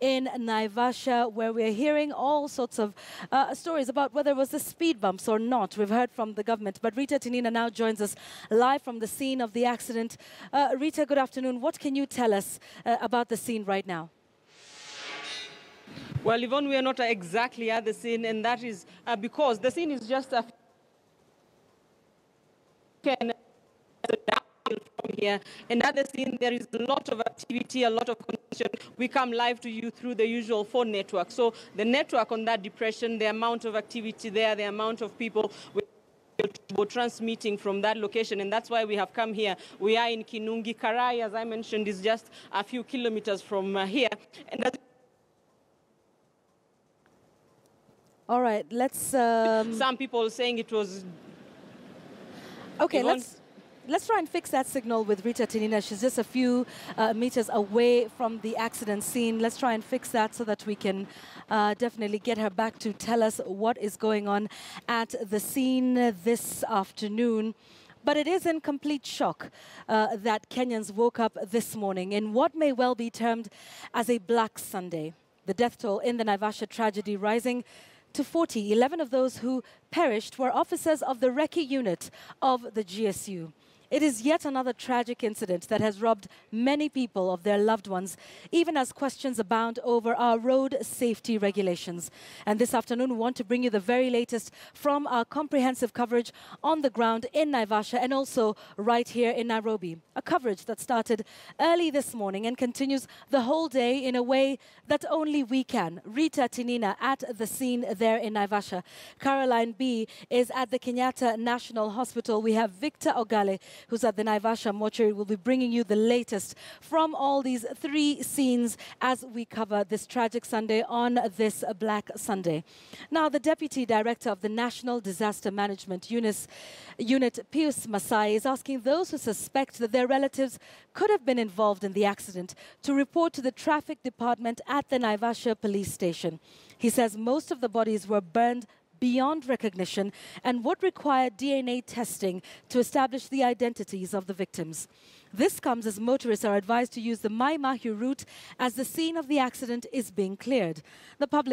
in Naivasha, where we're hearing all sorts of stories about whether it was the speed bumps or not. We've heard from the government, but Rita Tinina now joins us live from the scene of the accident. Rita, good afternoon. What can you tell us about the scene right now? Well, Yvonne, we are not exactly at the scene, and that is because the scene is just a from here, and at the scene there is a lot of activity, a lot of congestion. We come live to you through the usual phone network. So the network on that depression, the amount of activity there, the amount of people we're transmitting from that location, and that's why we have come here. We are in Kinungi. Karai, as I mentioned, is just a few kilometers from here. And that's all right, let's... Some people saying it was... Okay, let's try and fix that signal with Rita Tinina. She's just a few meters away from the accident scene. Let's try and fix that so that we can definitely get her back to tell us what is going on at the scene this afternoon. But it is in complete shock that Kenyans woke up this morning in what may well be termed as a Black Sunday. The death toll in the Naivasha tragedy rising to 40. 11 of those who perished were officers of the Recce unit of the GSU. It is yet another tragic incident that has robbed many people of their loved ones, even as questions abound over our road safety regulations. And this afternoon, we want to bring you the very latest from our comprehensive coverage on the ground in Naivasha and also right here in Nairobi. A coverage that started early this morning and continues the whole day in a way that only we can. Rita Tinina at the scene there in Naivasha. Caroline B is at the Kenyatta National Hospital. We have Victor Ogale, who's at the Naivasha Mortuary, will be bringing you the latest from all these three scenes as we cover this tragic Sunday on this Black Sunday. Now, the Deputy Director of the National Disaster Management Unit, Pius Masai, is asking those who suspect that their relatives could have been involved in the accident to report to the traffic department at the Naivasha police station. He says most of the bodies were burned beyond recognition and would require DNA testing to establish the identities of the victims. This comes as motorists are advised to use the Mai Mahu route as the scene of the accident is being cleared. The public